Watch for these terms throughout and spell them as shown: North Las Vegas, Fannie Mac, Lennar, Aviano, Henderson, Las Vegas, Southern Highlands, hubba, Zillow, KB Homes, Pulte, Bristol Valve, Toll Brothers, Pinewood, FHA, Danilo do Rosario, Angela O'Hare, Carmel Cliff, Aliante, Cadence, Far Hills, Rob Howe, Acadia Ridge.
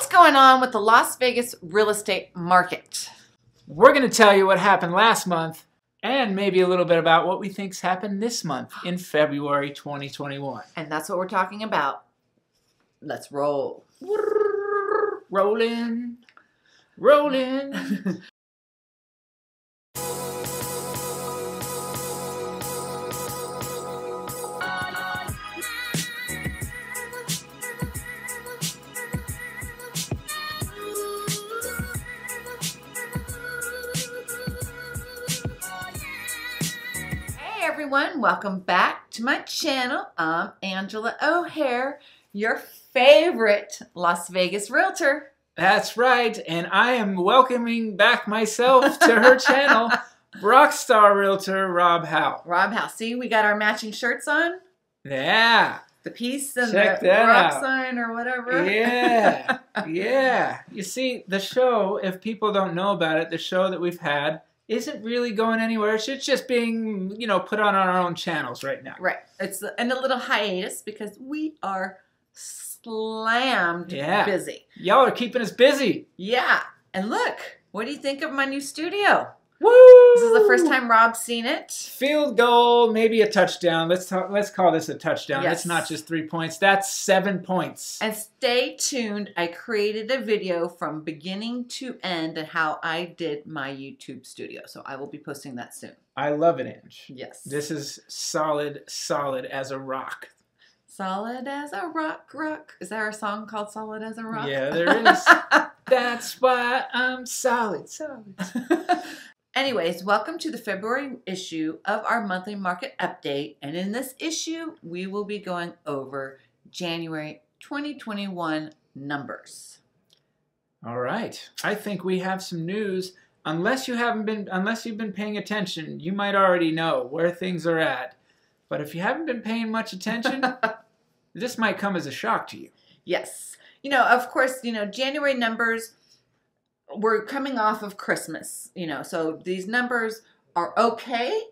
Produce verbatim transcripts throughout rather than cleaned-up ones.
what's going on with the Las Vegas real estate market? We're going to tell you what happened last month and maybe a little bit about what we think's happened this month in February twenty twenty-one. And that's what we're talking about. Let's roll. Rolling. Rolling. Everyone, welcome back to my channel. I'm Angela O'Hare, your favorite Las Vegas realtor. That's right, and I am welcoming back myself to her channel, rockstar realtor Rob Howe. Rob Howe, see, we got our matching shirts on. Yeah. The peace and Check the that rock out. sign or whatever. Yeah, yeah. You see, the show, if people don't know about it, the show that we've had isn't really going anywhere. It's just being, you know, put on our own channels right now. Right. It's in a little hiatus because we are slammed yeah. busy. Y'all are keeping us busy. Yeah. And look, what do you think of my new studio? Woo! This is the first time Rob's seen it. Field goal, maybe a touchdown. Let's talk, let's call this a touchdown. Yes. That's not just three points. That's seven points. And stay tuned. I created a video from beginning to end of how I did my YouTube studio. So I will be posting that soon. I love it, Ange. Yes. This is solid, solid as a rock. Solid as a rock, rock. Is there a song called Solid as a Rock? Yeah, there is. That's why I'm solid, solid. Anyways, welcome to the February issue of our monthly market update. And in this issue, we will be going over January twenty twenty-one numbers. All right. I think we have some news. Unless you haven't been, unless you've been paying attention, you might already know where things are at. But if you haven't been paying much attention, this might come as a shock to you. Yes. You know, of course, you know, January numbers, we're coming off of Christmas, you know, so these numbers are okay,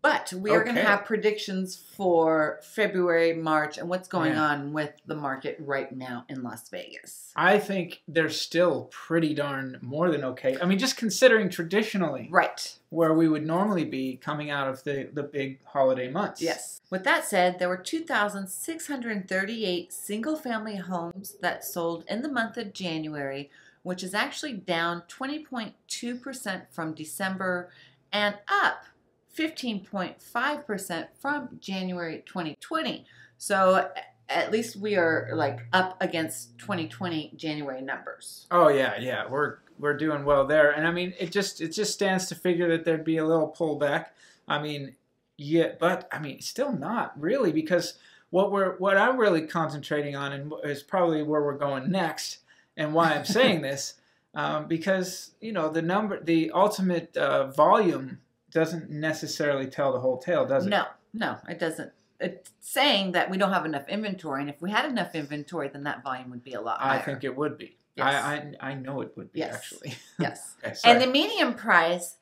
but we are okay. going to have predictions for February, March, and what's going yeah. on with the market right now in Las Vegas. I think they're still pretty darn more than okay. I mean, just considering traditionally right. where we would normally be coming out of the, the big holiday months. Yes. With that said, there were two thousand six hundred thirty-eight single-family homes that sold in the month of January, which is actually down twenty point two percent from December and up fifteen point five percent from January twenty twenty. So at least we are like up against twenty twenty January numbers. Oh yeah, yeah, we're we're doing well there. And I mean, it just it just stands to figure that there'd be a little pullback. I mean, yeah, but I mean, still not really, because what we're what I'm really concentrating on and is probably where we're going next. And why I'm saying this, um, because, you know, the number, the ultimate uh, volume doesn't necessarily tell the whole tale, does it? No, no, it doesn't. It's saying that we don't have enough inventory. And if we had enough inventory, then that volume would be a lot higher. I think it would be. Yes. I, I, I know it would be, yes. actually. Yes. Okay, and the median price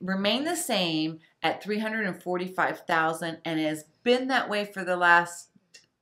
remained the same at three hundred forty-five thousand dollars and has been that way for the last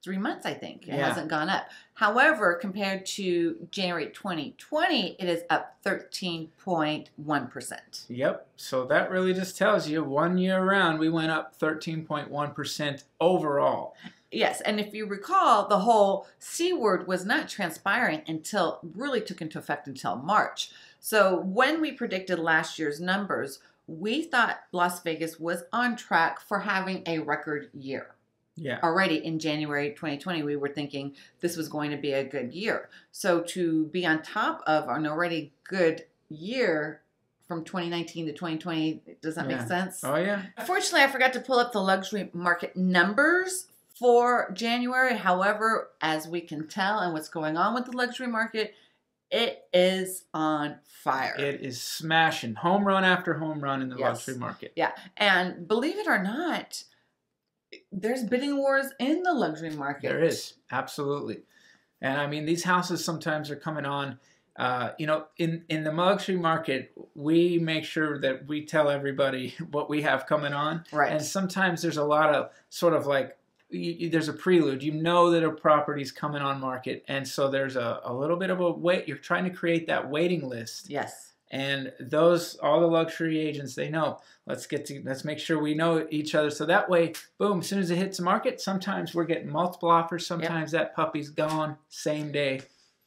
three months, I think. It yeah. hasn't gone up. However, compared to January twenty twenty, it is up thirteen point one percent. Yep. So that really just tells you one year around, we went up thirteen point one percent overall. Yes. And if you recall, the whole C word was not transpiring until, really took into effect until March. So when we predicted last year's numbers, we thought Las Vegas was on track for having a record year. Yeah. Already in January twenty twenty, we were thinking this was going to be a good year. So to be on top of an already good year from twenty nineteen to twenty twenty, does that yeah. make sense? Oh, yeah. Unfortunately, I forgot to pull up the luxury market numbers for January. However, as we can tell and what's going on with the luxury market, it is on fire. It is smashing. Home run after home run in the yes. luxury market. Yeah. And believe it or not, there's bidding wars in the luxury market. There is, absolutely. And I mean, these houses sometimes are coming on. Uh, you know, in, in the luxury market, we make sure that we tell everybody what we have coming on. Right. And sometimes there's a lot of sort of like you, you, there's a prelude. You know that a property's coming on market, and so there's a, a little bit of a wait. You're trying to create that waiting list. Yes. And those, all the luxury agents, they know, let's get to, let's make sure we know each other. So that way, boom, as soon as it hits the market, sometimes we're getting multiple offers. Sometimes yep. that puppy's gone same day.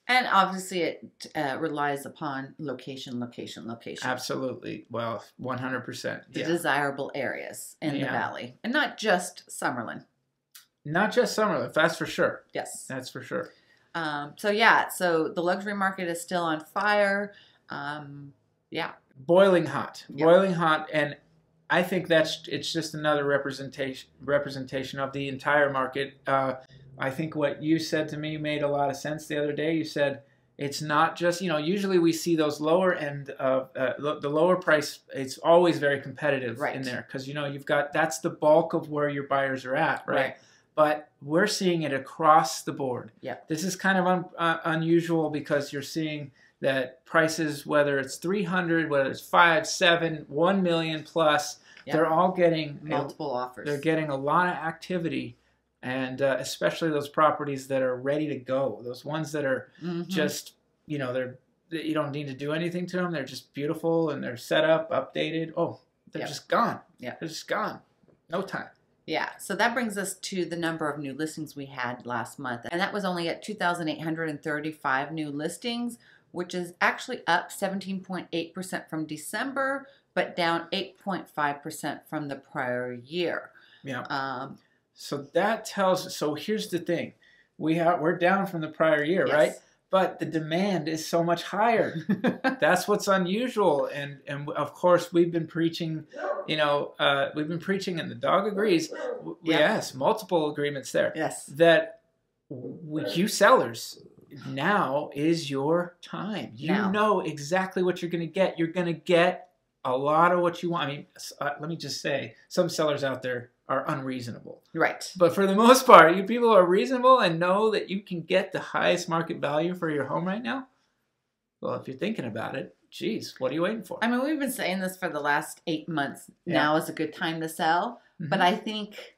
And obviously it uh, relies upon location, location, location. Absolutely. Well, one hundred percent. The yeah. desirable areas in yeah. the valley. And not just Summerlin. Not just Summerlin. That's for sure. Yes. That's for sure. Um, so yeah, so the luxury market is still on fire. Um, yeah. Boiling hot, yep. boiling hot. And I think that's, it's just another representation, representation of the entire market. Uh, I think what you said to me made a lot of sense the other day. You said, it's not just, you know, usually we see those lower end, uh, uh lo the lower price, it's always very competitive right. in there. 'Cause you know, you've got, that's the bulk of where your buyers are at. Right. right. But we're seeing it across the board. Yeah. This is kind of un uh, unusual because you're seeing that prices, whether it's three hundred, whether it's five, seven, one million plus, yep. they're all getting multiple a, offers. They're getting a lot of activity, and uh, especially those properties that are ready to go. Those ones that are mm-hmm. just, you know, they're, you don't need to do anything to them. They're just beautiful and they're set up, updated. Oh, they're yep. just gone. Yeah, they're just gone. No time. Yeah, so that brings us to the number of new listings we had last month. And that was only at two thousand eight hundred thirty-five new listings, which is actually up seventeen point eight percent from December, but down eight point five percent from the prior year. Yeah. Um, so that tells us, so here's the thing. We have, we're down from the prior year, yes. right? But the demand is so much higher. That's what's unusual. And, and of course, we've been preaching, you know, uh, we've been preaching, and the dog agrees. Yep. Yes, multiple agreements there. Yes. That you sellers, now is your time. You now. know exactly what you're going to get. You're going to get a lot of what you want. I mean, uh, let me just say, some sellers out there are unreasonable. Right. But for the most part, you people are reasonable and know that you can get the highest market value for your home right now. Well, if you're thinking about it, geez, what are you waiting for? I mean, we've been saying this for the last eight months. Yeah. Now is a good time to sell. Mm-hmm. But I think,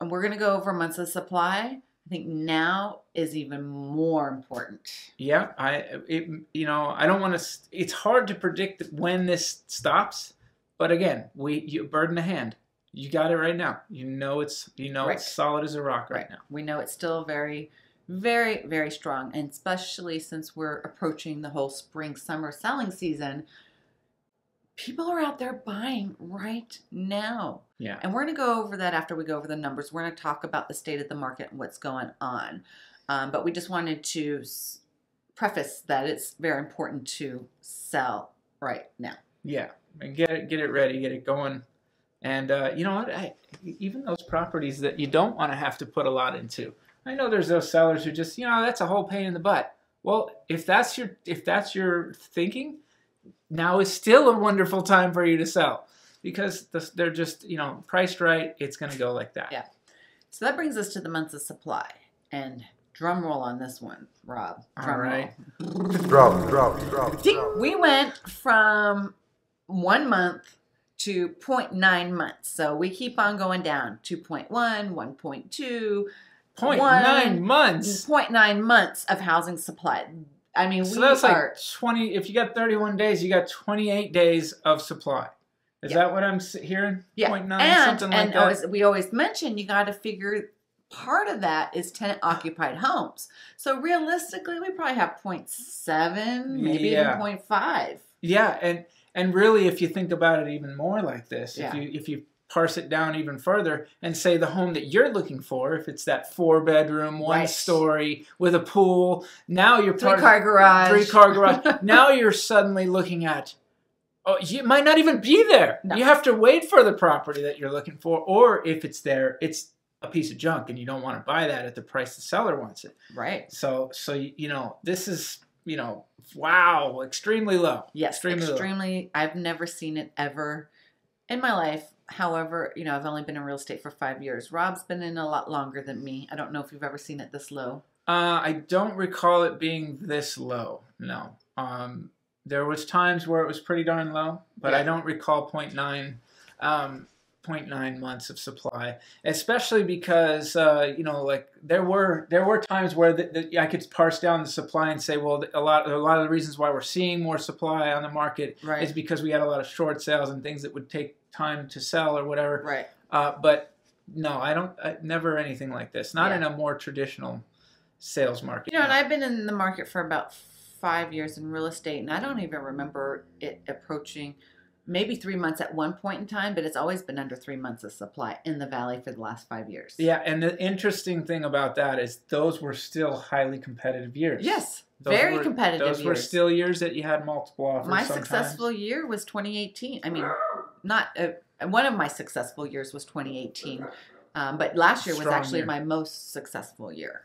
and we're going to go over months of supply, I think now is even more important. Yeah, I it, you know, I don't want to, it's hard to predict when this stops, but again, we you bird in the hand. You got it right now. You know it's you know right. it's solid as a rock right, right now. We know it's still very very very strong, and especially since we're approaching the whole spring summer selling season, people are out there buying right now. Yeah. And we're going to go over that after we go over the numbers. We're going to talk about the state of the market and what's going on. Um, but we just wanted to preface that it's very important to sell right now. Yeah. And get it, get it ready, get it going. And uh, you know what? I, even those properties that you don't want to have to put a lot into. I know there's those sellers who just, you know, that's a whole pain in the butt. Well, if that's your, if that's your thinking, now is still a wonderful time for you to sell, because they're just, you know, priced right. It's going to go like that. Yeah. So that brings us to the months of supply, and drum roll on this one, Rob. Drum All right. Roll. Drum, drum, drum, drum. We went from one month to zero point nine months. So we keep on going down. two point one, one point two, zero point nine months. zero point nine months of housing supply. I mean, so we that's are, like twenty. If you got thirty-one days, you got twenty-eight days of supply. Is yeah. that what I'm hearing? Yeah, zero point nine, and something and like that. Always, we always mention you got to figure part of that is tenant-occupied homes. So realistically, we probably have zero point seven, maybe yeah. even zero point five. Yeah, and and really, if you think about it even more like this, yeah. if you if you parse it down even further and say the home that you're looking for, if it's that four bedroom, one right. story with a pool, now you're three part car of, garage, three car garage. Now you're suddenly looking at, oh, you might not even be there. No. You have to wait for the property that you're looking for, or if it's there, it's a piece of junk and you don't want to buy that at the price the seller wants it. Right. So, so you know, this is, you know, wow, extremely low. Yes, extremely. Extremely. Low. I've never seen it ever in my life. However, you know, I've only been in real estate for five years. Rob's been in a lot longer than me. I don't know if you've ever seen it this low. Uh, I don't recall it being this low, no. Um, there was times where it was pretty darn low, but yeah. I don't recall zero point nine. Um, point nine months of supply, especially because uh, you know, like there were there were times where the, the, I could parse down the supply and say, well, a lot a lot of the reasons why we're seeing more supply on the market right. is because we had a lot of short sales and things that would take time to sell or whatever. Right. Uh, but no, I don't. I, never anything like this. Not yeah. in a more traditional sales market. You know, and I've been in the market for about five years in real estate, and I don't even remember it approaching. Maybe three months at one point in time, but it's always been under three months of supply in the Valley for the last five years. Yeah, and the interesting thing about that is those were still highly competitive years. Yes, those very were, competitive those years. Those were still years that you had multiple offers. My sometimes. successful year was twenty eighteen. I mean, not a, one of my successful years was twenty eighteen, um, but last year was Strong actually year. my most successful year.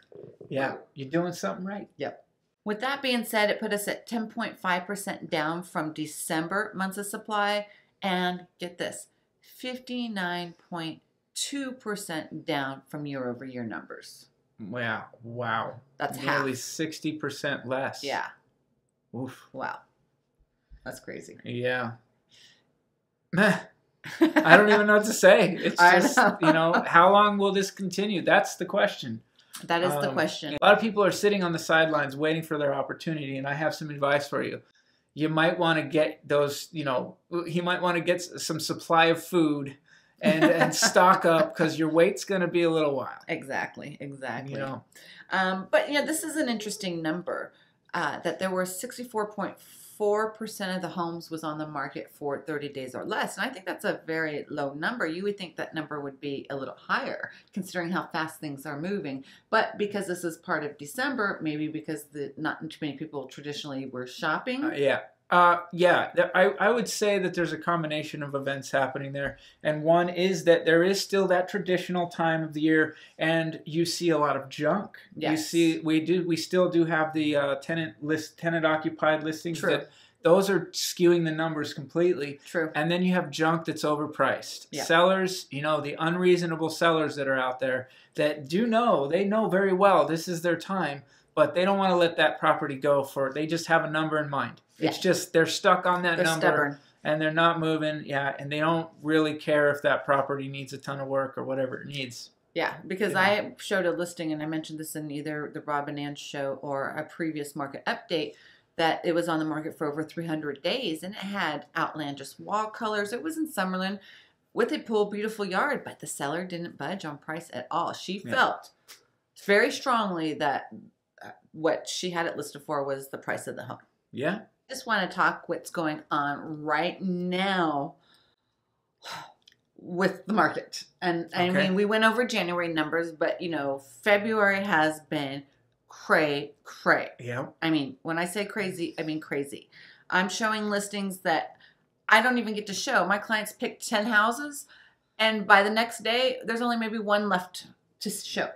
Yeah, you're doing something right. Yep. With that being said, it put us at ten point five percent down from December months of supply, and get this, fifty-nine point two percent down from year over year numbers. Wow. Wow. That's half. Nearly sixty percent less. Yeah. Oof. Wow. That's crazy. Yeah. I don't even know what to say. It's just, know. you know, how long will this continue? That's the question. That is the um, question. A lot of people are sitting on the sidelines waiting for their opportunity, and I have some advice for you. You might want to get those, you know, he might want to get some supply of food and, and stock up, because your wait's going to be a little while. Exactly, exactly. You know. Um, but, yeah, this is an interesting number, uh, that there were sixty-four point four percent of the homes was on the market for thirty days or less. And I think that's a very low number. You would think that number would be a little higher considering how fast things are moving. But because this is part of December, maybe because the not too many people traditionally were shopping. Uh, yeah. Uh, yeah. I, I would say that there's a combination of events happening there. And one is that there is still that traditional time of the year, and you see a lot of junk. Yes. You see, we do, we still do have the uh, tenant list, tenant occupied listings. True. That those are skewing the numbers completely. True. And then you have junk that's overpriced. Yeah. Sellers, you know, the unreasonable sellers that are out there that do know, they know very well this is their time, but they don't want to let that property go for, they just have a number in mind. Yeah. It's just, they're stuck on that they're number stubborn. and they're not moving. Yeah. And they don't really care if that property needs a ton of work or whatever it needs. Yeah. Because yeah. I showed a listing, and I mentioned this in either the Rob and Ann show or a previous market update, that it was on the market for over three hundred days, and it had outlandish wall colors. It was in Summerlin with a pool, beautiful yard, but the seller didn't budge on price at all. She yeah. felt very strongly that what she had it listed for was the price of the home. Yeah. I just want to talk what's going on right now with the market. And okay. I mean, we went over January numbers, but you know, February has been cray, cray. Yeah. I mean, when I say crazy, I mean crazy. I'm showing listings that I don't even get to show. My clients picked ten houses, and by the next day, there's only maybe one left to show,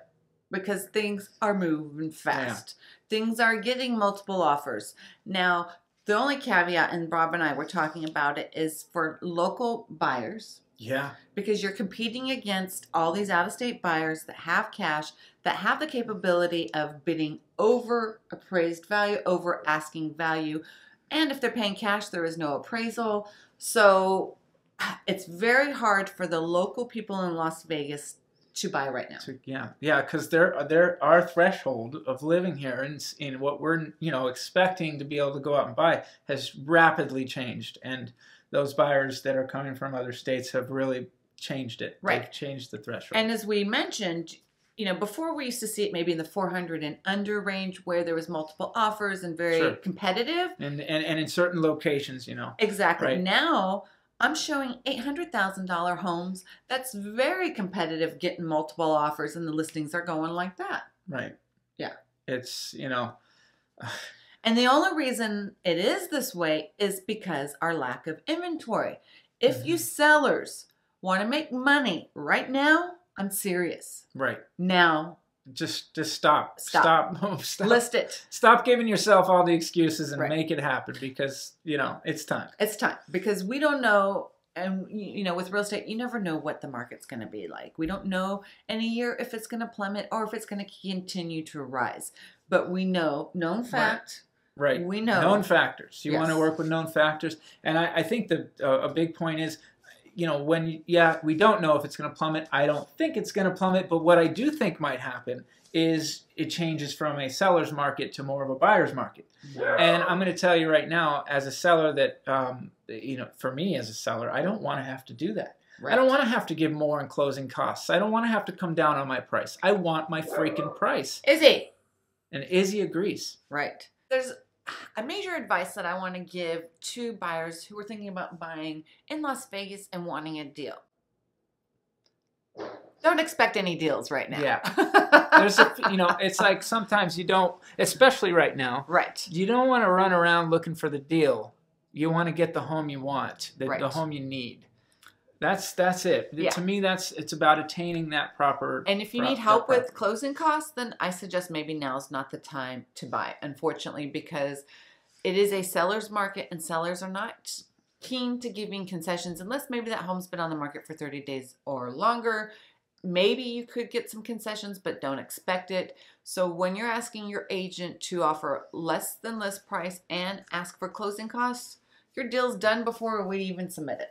because things are moving fast. Yeah. Things are getting multiple offers. Now, the only caveat, and Rob and I were talking about it, is for local buyers. Yeah. Because you're competing against all these out-of-state buyers that have cash, that have the capability of bidding over appraised value, over asking value. And if they're paying cash, there is no appraisal. So it's very hard for the local people in Las Vegas to buy right now. To, yeah, yeah, because there there our threshold of living here and in what we're you know expecting to be able to go out and buy has rapidly changed, and those buyers that are coming from other states have really changed it. Right, they've changed the threshold. And as we mentioned, you know, before we used to see it maybe in the four hundred and under range, where there was multiple offers and very sure. competitive, and, and and in certain locations, you know. Exactly. Right? Now, I'm showing eight hundred thousand dollar homes. That's very competitive, getting multiple offers, and the listings are going like that. Right. Yeah. It's, you know. And the only reason it is this way is because our lack of inventory. If mm-hmm. you sellers want to make money right now, I'm serious. Right. Now. Just just stop. Stop. Stop. Stop. List it. Stop giving yourself all the excuses and right. make it happen, because, you know, it's time. It's time. Because we don't know, and, you know, with real estate, you never know what the market's going to be like. We don't know in a year if it's going to plummet or if it's going to continue to rise. But we know, known fact. Right. right. We know. Known factors. You yes. want to work with known factors. And I, I think the, uh, a big point is, you know, when, yeah, we don't know if it's going to plummet. I don't think it's going to plummet, but what I do think might happen is it changes from a seller's market to more of a buyer's market. Yeah. And I'm going to tell you right now, as a seller, that, um, you know, for me as a seller, I don't want to have to do that. Right. I don't want to have to give more in closing costs. I don't want to have to come down on my price. I want my freaking price. Izzy. And Izzy agrees. Right. There's a major advice that I want to give to buyers who are thinking about buying in Las Vegas and wanting a deal. Don't expect any deals right now. Yeah. There's a, you know, it's like sometimes you don't, especially right now. Right. You don't want to run around looking for the deal. You want to get the home you want, the, right. the home you need. That's that's it. Yeah. To me, that's it's about attaining that proper. And if you prop, need help with closing costs, then I suggest maybe now's not the time to buy, unfortunately, because it is a seller's market and sellers are not keen to giving concessions unless maybe that home's been on the market for thirty days or longer. Maybe you could get some concessions, but don't expect it. So when you're asking your agent to offer less than list price and ask for closing costs, your deal's done before we even submit it.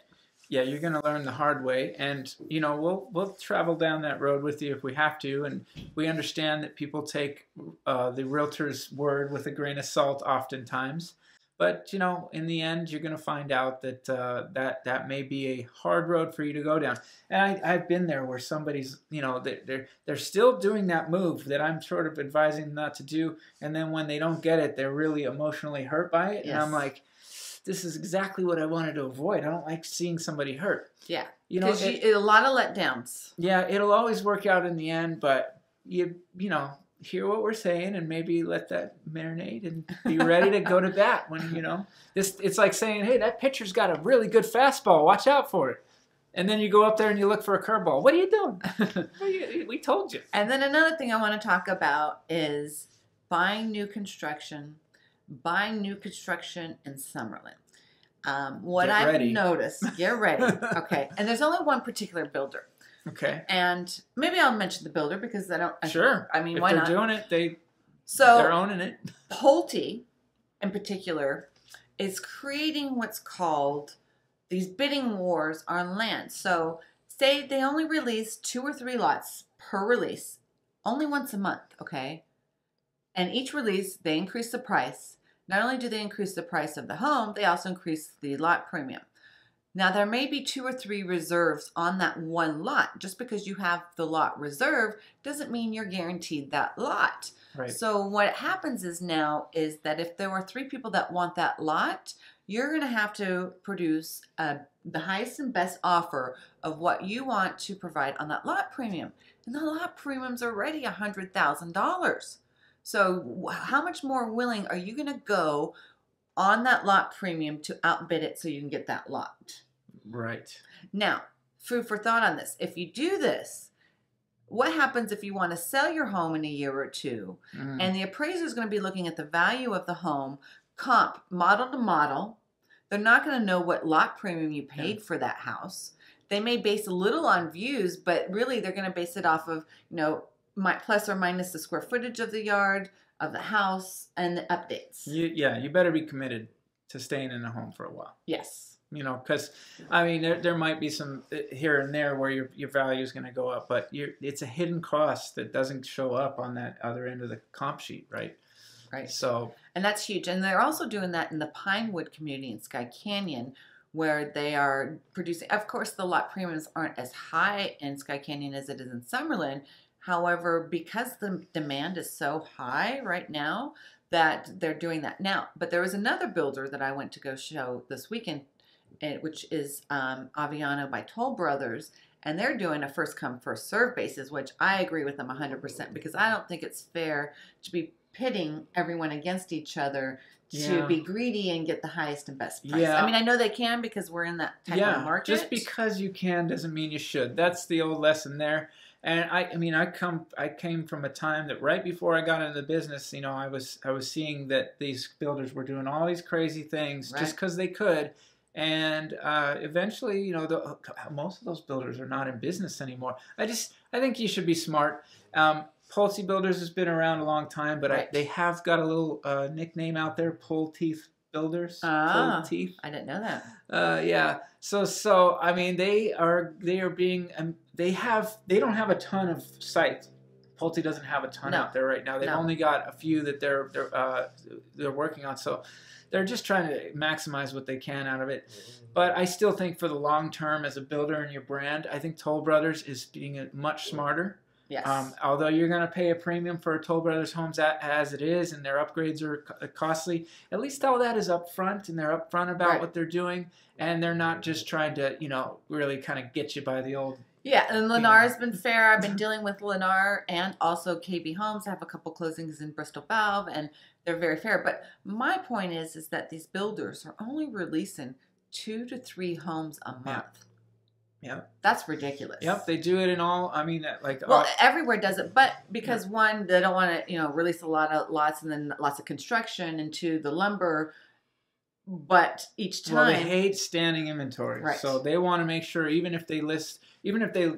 Yeah, you're going to learn the hard way, and you know we'll we'll travel down that road with you if we have to, and we understand that people take uh, the realtor's word with a grain of salt oftentimes. But you know, in the end, you're going to find out that uh, that that may be a hard road for you to go down. And I, I've been there where somebody's, you know, they're, they're they're still doing that move that I'm sort of advising them not to do, and then when they don't get it, they're really emotionally hurt by it, yes. And I'm like, this is exactly what I wanted to avoid. I don't like seeing somebody hurt. Yeah. You know, it, you, a lot of letdowns. Yeah, it'll always work out in the end, but you you know, hear what we're saying and maybe let that marinate and be ready to go to bat when, you know, this it's like saying, hey, that pitcher's got a really good fastball. Watch out for it. And then you go up there and you look for a curveball. What are you doing? We told you. And then another thing I want to talk about is buying new construction. Buying new construction in Summerlin. Um, what get I've ready. noticed, get ready. Okay. And there's only one particular builder. Okay. And maybe I'll mention the builder because I don't. Sure. I mean, if why they're not? They're doing it. They, so they're owning it. Pulte, in particular, is creating what's called these bidding wars on land. So say they only release two or three lots per release, only once a month. Okay. And each release, they increase the price. Not only do they increase the price of the home, they also increase the lot premium. Now, there may be two or three reserves on that one lot. Just because you have the lot reserved doesn't mean you're guaranteed that lot. Right. So what happens is now is that if there were three people that want that lot, you're going to have to produce a, the highest and best offer of what you want to provide on that lot premium. And the lot premium's already one hundred thousand dollars. So how much more willing are you going to go on that lot premium to outbid it so you can get that lot? Right. Now, food for thought on this. If you do this, what happens if you want to sell your home in a year or two, mm. and the appraiser is going to be looking at the value of the home, comp, model to model. They're not going to know what lot premium you paid yeah. for that house. They may base a little on views, but really they're going to base it off of, you know, my plus or minus the square footage of the yard, of the house, and the updates. You, yeah, you better be committed to staying in the home for a while. Yes. You know, because, I mean, there, there might be some here and there where your, your value is going to go up, but you're, it's a hidden cost that doesn't show up on that other end of the comp sheet, right? Right. So, and that's huge. And they're also doing that in the Pinewood community in Skye Canyon, where they are producing, of course, the lot premiums aren't as high in Skye Canyon as it is in Summerlin. However, because the demand is so high right now that they're doing that now. But there was another builder that I went to go show this weekend, which is um, Aviano by Toll Brothers. And they're doing a first come, first serve basis, which I agree with them one hundred percent because I don't think it's fair to be pitting everyone against each other yeah. to be greedy and get the highest and best price. Yeah. I mean, I know they can because we're in that type yeah. of market. Just because you can doesn't mean you should. That's the old lesson there. And I, I mean, I come, I came from a time that right before I got into the business, you know, I was, I was seeing that these builders were doing all these crazy things right. just because they could, and uh, eventually, you know, the, most of those builders are not in business anymore. I just, I think you should be smart. Um, Pulte Builders has been around a long time, but right. I, they have got a little uh, nickname out there, Pulte builders. Ah, Pulte. I didn't know that. Uh, yeah. So, so I mean, they are they are being um, they have they don't have a ton of sites. Pulte doesn't have a ton no. out there right now. They've no. only got a few that they're they're uh, they're working on. So they're just trying to maximize what they can out of it. But I still think for the long term, as a builder and your brand, I think Toll Brothers is being much smarter. Yes. Um, although you're going to pay a premium for Toll Brothers homes as it is, and their upgrades are costly, at least all that is upfront, and they're upfront about right. what they're doing, and they're not just trying to, you know, really kind of get you by the old. Yeah, and Lennar's been fair. I've been dealing with Lennar and also K B Homes. I have a couple closings in Bristol Valve, and they're very fair. But my point is, is that these builders are only releasing two to three homes a month. Yeah. Yep. That's ridiculous. Yep, they do it in all, I mean, like... Well, all, everywhere does it, but because yeah. one, they don't want to, you know, release a lot of lots and then lots of construction, and two, the lumber, but each time... Well, they hate standing inventory, right. so they want to make sure, even if they list, even if they uh,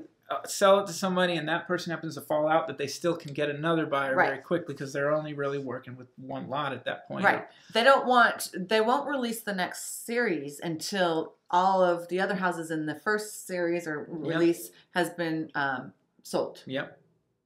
sell it to somebody and that person happens to fall out, that they still can get another buyer right. very quickly, because they're only really working with one lot at that point. Right. They don't want, they won't release the next series until... all of the other houses in the first series or release yep. has been um, sold. Yep.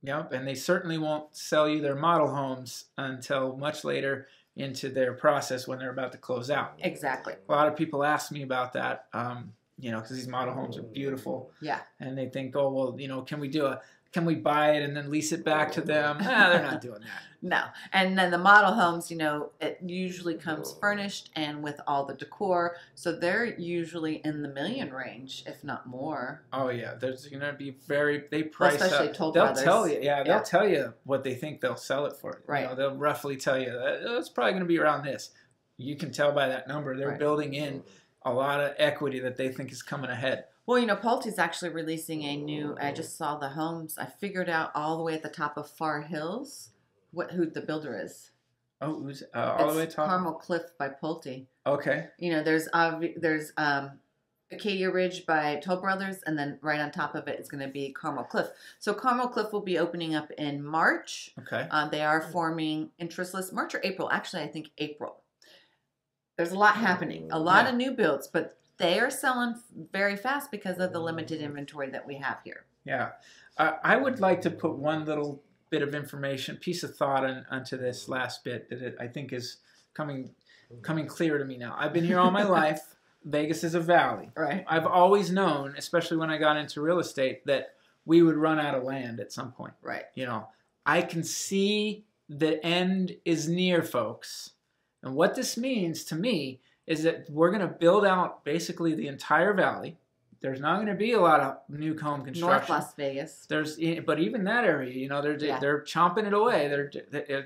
Yep. And they certainly won't sell you their model homes until much later into their process when they're about to close out. Exactly. A lot of people ask me about that, um, you know, because these model homes are beautiful. Yeah. And they think, oh, well, you know, can we do a... Can we buy it and then lease it back to them? Ah, they're not doing that. No. And then the model homes, you know, it usually comes furnished and with all the decor. So they're usually in the million range, if not more. Oh, yeah. There's going to be very, they price well, especially up. Toll Brothers. They'll tell you. Yeah, they'll yeah. tell you what they think they'll sell it for. Right. You know, they'll roughly tell you that oh, it's probably going to be around this. You can tell by that number. They're right. building in a lot of equity that they think is coming ahead. Well, you know, Pulte's actually releasing a new, I just saw the homes. I figured out all the way at the top of Far Hills what who the builder is. Oh, who's uh, all it's the way top? Carmel Cliff by Pulte. Okay. You know, there's uh, there's um, Acadia Ridge by Toll Brothers, and then right on top of it is going to be Carmel Cliff. So Carmel Cliff will be opening up in March. Okay. Uh, they are forming interest lists. March or April. Actually, I think April. There's a lot happening. A lot yeah. of new builds, but... They are selling very fast because of the limited inventory that we have here. Yeah. Uh, I would like to put one little bit of information, piece of thought on, onto this last bit that it, I think is coming coming clear to me now. I've been here all my life. Vegas is a valley. Right. I've always known, especially when I got into real estate, that we would run out of land at some point. Right. You know, I can see the end is near, folks. And what this means to me is that we're going to build out basically the entire valley. There's not going to be a lot of new home construction. North Las Vegas. There's, but even that area, you know, they're yeah. they're chomping it away. They're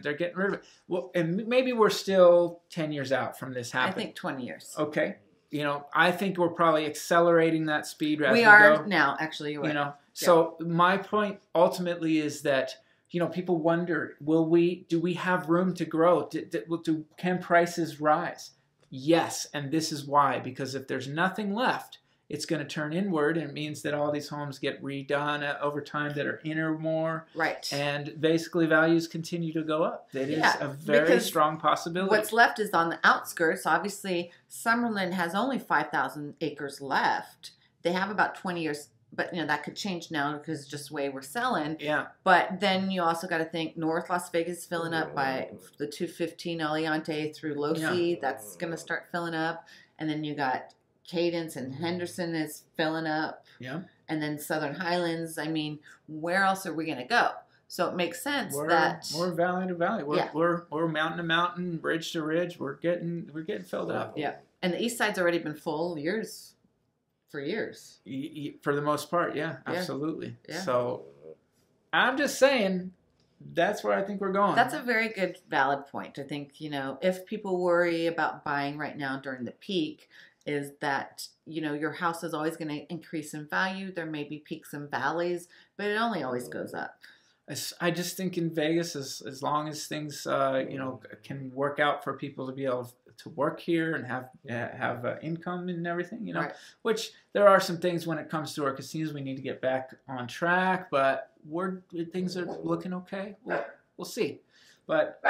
they're getting rid of it. Well, and maybe we're still ten years out from this happening. I think twenty years. Okay, you know, I think we're probably accelerating that speed. As we, we are go. now, actually. You're you right. know, yeah. so my point ultimately is that. You know, people wonder: Will we? Do we have room to grow? Do, do, do can prices rise? Yes, and this is why. Because if there's nothing left, it's going to turn inward, and it means that all these homes get redone over time that are inner more. Right. And basically, values continue to go up. That yeah, is a very strong possibility. What's left is on the outskirts. Obviously, Summerlin has only five thousand acres left. They have about twenty years. But, you know, that could change now because just the way we're selling. Yeah. But then you also got to think North Las Vegas filling up by the two fifteen Aliante through Lofi. Yeah. That's going to start filling up. And then you got Cadence and Henderson is filling up. Yeah. And then Southern Highlands. I mean, where else are we going to go? So it makes sense we're, that we're valley to valley. We're, yeah. we're we're mountain to mountain, ridge to ridge. We're getting we're getting filled up. Yeah. And the east side's already been full years. For years. For the most part, yeah, yeah. absolutely. Yeah. So I'm just saying that's where I think we're going. That's a very good, valid point. I think, you know, if people worry about buying right now during the peak is that, you know, your house is always going to increase in value. There may be peaks and valleys, but it only always goes up. I just think in Vegas, as, as long as things, uh, you know, can work out for people to be able to work here and have uh, have uh, income and everything, you know, right. which there are some things when it comes to our casinos we need to get back on track, but we're things are looking okay. We'll, we'll see. But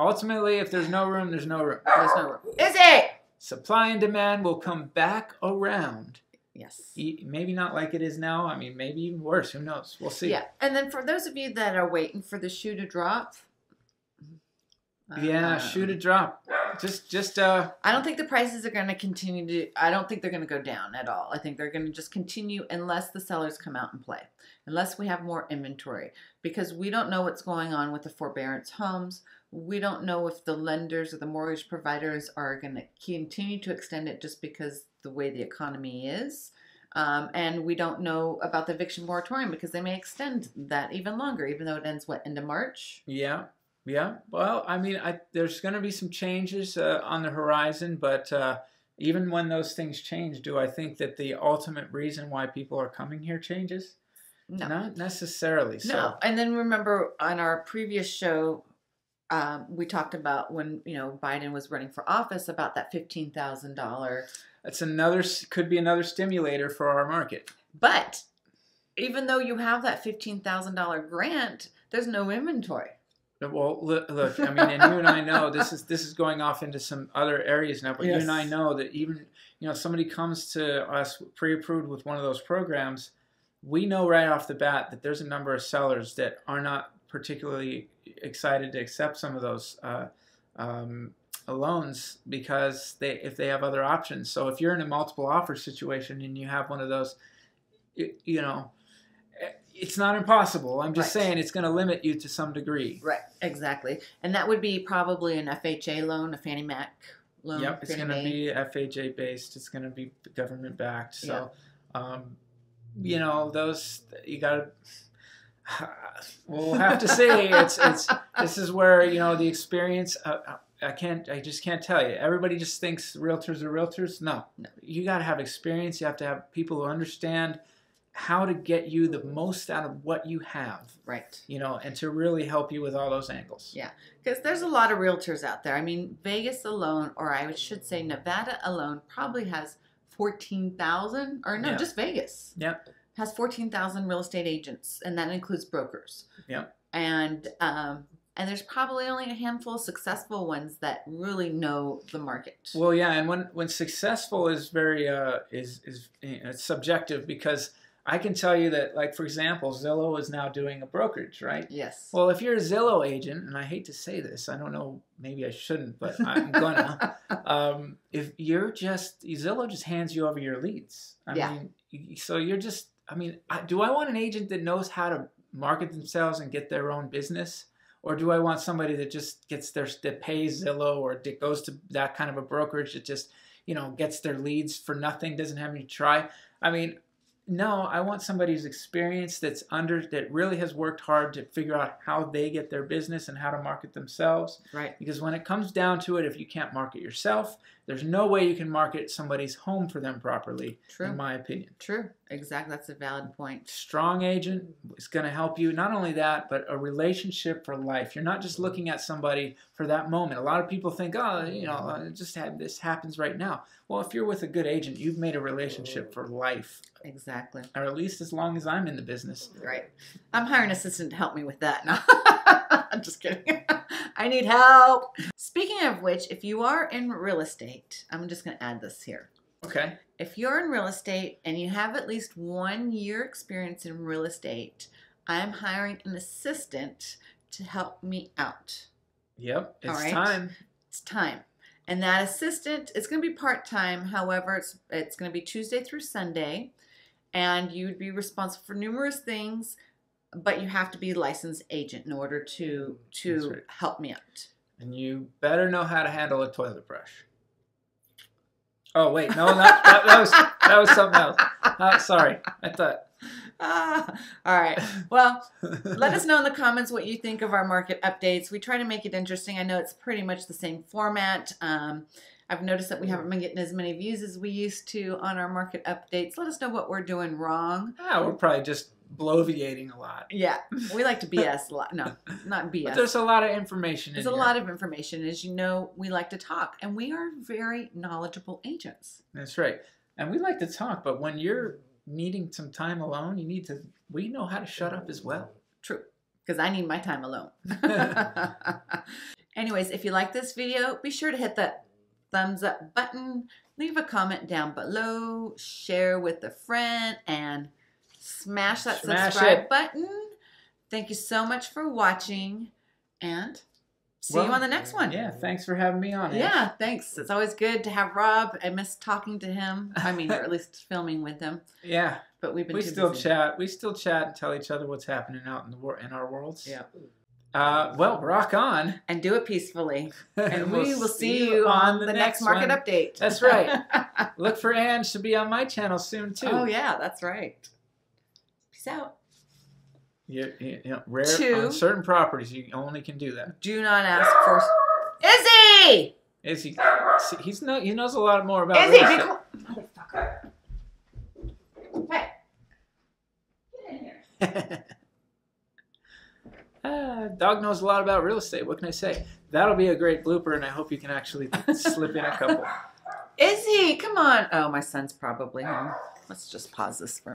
Ultimately, if there's no room, there's no room. There's no room. Is it? Supply and demand will come back around. Yes. Maybe not like it is now. I mean, maybe even worse. Who knows? We'll see. Yeah. And then for those of you that are waiting for the shoe to drop. Yeah, um, shoe to drop. Just, just. Uh, I don't think the prices are going to continue to, I don't think they're going to go down at all. I think they're going to just continue unless the sellers come out and play. Unless we have more inventory. Because we don't know what's going on with the forbearance homes. We don't know if the lenders or the mortgage providers are going to continue to extend it just because the way the economy is. Um, and we don't know about the eviction moratorium because they may extend that even longer, even though it ends, what, end of March? Yeah. Yeah. Well, I mean, I, there's going to be some changes uh, on the horizon, but uh, even when those things change, do I think that the ultimate reason why people are coming here changes? No. Not necessarily. So. No. And then remember on our previous show, Um, we talked about when, you know, Biden was running for office about that fifteen thousand dollars. That's another, could be another stimulator for our market. But even though you have that fifteen thousand dollar grant, there's no inventory. Well, look, look, I mean, and you and I know this is, this is going off into some other areas now, but yes. You and I know that even, you know, somebody comes to us pre-approved with one of those programs, we know right off the bat that there's a number of sellers that are not particularly excited to accept some of those uh, um, loans because they, if they have other options. So if you're in a multiple offer situation and you have one of those, it, you know, it's not impossible. I'm just right. saying it's going to limit you to some degree. Right. Exactly. And that would be probably an F H A loan, a Fannie Mac loan. Yep. It's going to be F H A based. It's going to be government backed. So, yeah. um, you know, those, you got to... We'll have to see. It's it's this is where, you know, the experience. Uh, I can't. I just can't tell you. Everybody just thinks realtors are realtors. No, no. You got to have experience. You have to have people who understand how to get you the most out of what you have. Right. You know, and to really help you with all those angles. Yeah, because there's a lot of realtors out there. I mean, Vegas alone, or I should say Nevada alone, probably has fourteen thousand. Or no, yeah. just Vegas. Yep. Yeah. Has fourteen thousand real estate agents, and that includes brokers. Yeah. And um, and there's probably only a handful of successful ones that really know the market. Well, yeah, and when when successful is very uh, is is you know, it's subjective, because I can tell you that, like, for example, Zillow is now doing a brokerage, right? Yes. Well, if you're a Zillow agent, and I hate to say this, I don't know, maybe I shouldn't, but I'm gonna. um, if you're just Zillow just hands you over your leads. I yeah. mean, so you're just I mean, do I want an agent that knows how to market themselves and get their own business? Or do I want somebody that just gets their, that pays Zillow or that goes to that kind of a brokerage that just, you know, gets their leads for nothing, doesn't have any try? I mean, no, I want somebody who's experienced, that's under, that really has worked hard to figure out how they get their business and how to market themselves. Right. Because when it comes down to it, if you can't market yourself, there's no way you can market somebody's home for them properly. True. In my opinion. True. Exactly. That's a valid point. Strong agent is going to help you. Not only that, but a relationship for life. You're not just looking at somebody for that moment. A lot of people think, oh, you know, it just had, this happens right now. Well, if you're with a good agent, you've made a relationship for life. Exactly. Or at least as long as I'm in the business. Right. I'm hiring an assistant to help me with that. No. I'm just kidding. I need help. Speaking of which, if you are in real estate, I'm just going to add this here. Okay. If you're in real estate and you have at least one year experience in real estate, I'm hiring an assistant to help me out. Yep. It's right? time. It's time. And that assistant, it's going to be part-time. However, it's, it's going to be Tuesday through Sunday. And you'd be responsible for numerous things, but you have to be a licensed agent in order to, to right. help me out. And you better know how to handle a toilet brush. Oh, wait, no, that, that, that, was, that was something else. Uh, sorry, I thought. Ah, all right. Well, let us know in the comments what you think of our market updates. We try to make it interesting. I know it's pretty much the same format. Um, I've noticed that we haven't been getting as many views as we used to on our market updates. Let us know what we're doing wrong. Ah, we're probably just bloviating a lot. Yeah, we like to B S a lot. No, not B S. But there's a lot of information. There's in a here. lot of information. As you know, we like to talk, and we are very knowledgeable agents. That's right. And we like to talk, but when you're needing some time alone, you need to, we know how to shut up as well. True, because I need my time alone. Anyways, if you like this video, be sure to hit that thumbs up button, leave a comment down below, share with a friend, and smash that smash subscribe it. button. Thank you so much for watching, and see well, you on the next one. Yeah, thanks for having me on. Yeah, Ash. Thanks. It's always good to have Rob. I miss talking to him. I mean, or at least filming with him. Yeah, but we've been we too still busy. chat. We still chat and tell each other what's happening out in the wor in our worlds. Yeah. Uh, well, rock on and do it peacefully, and we'll we will see, see you on, on the, the next, next market one. update. That's right. Look for Ange to be on my channel soon too. Oh yeah, that's right. Peace out. Yeah, yeah, rare Two, on certain properties you only can do that. Do not ask for Izzy. Izzy, see, he's no, he knows a lot more about Izzy. Be cool. Motherfucker! Hey, get in here. Uh, dog knows a lot about real estate. What can I say? That'll be a great blooper, and I hope you can actually slip in a couple. Izzy, come on. Oh, my son's probably home. Let's just pause this for